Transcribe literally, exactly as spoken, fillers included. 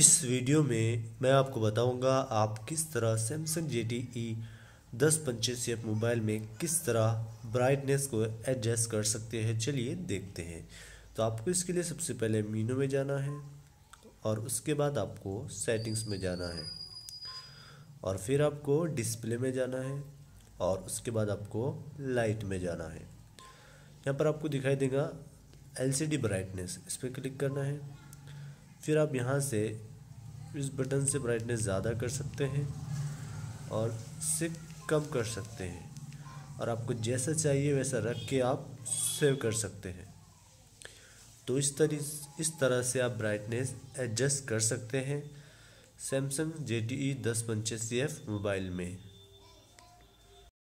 इस वीडियो में मैं आपको बताऊंगा आप किस तरह Samsung G T E ten eight five F mobile में किस तरह ब्राइटनेस को एडजस्ट कर सकते हैं। चलिए देखते हैं। तो आपको इसके लिए सबसे पहले मीनू में जाना है और उसके बाद आपको सेटिंग्स में जाना है और फिर आपको डिस्प्ले में जाना है और उसके बाद आपको लाइट में जाना है। यहाँ पर आपको दिखाई देगा एल सी डी ब्राइटनेस, इस पर क्लिक करना है। फिर आप यहाँ से इस बटन से ब्राइटनेस ज़्यादा कर सकते हैं और इससे कम कर सकते हैं और आपको जैसा चाहिए वैसा रख के आप सेव कर सकते हैं। तो इस तरह इस तरह से आप ब्राइटनेस एडजस्ट कर सकते हैं Samsung G T E ten eight five F mobile में।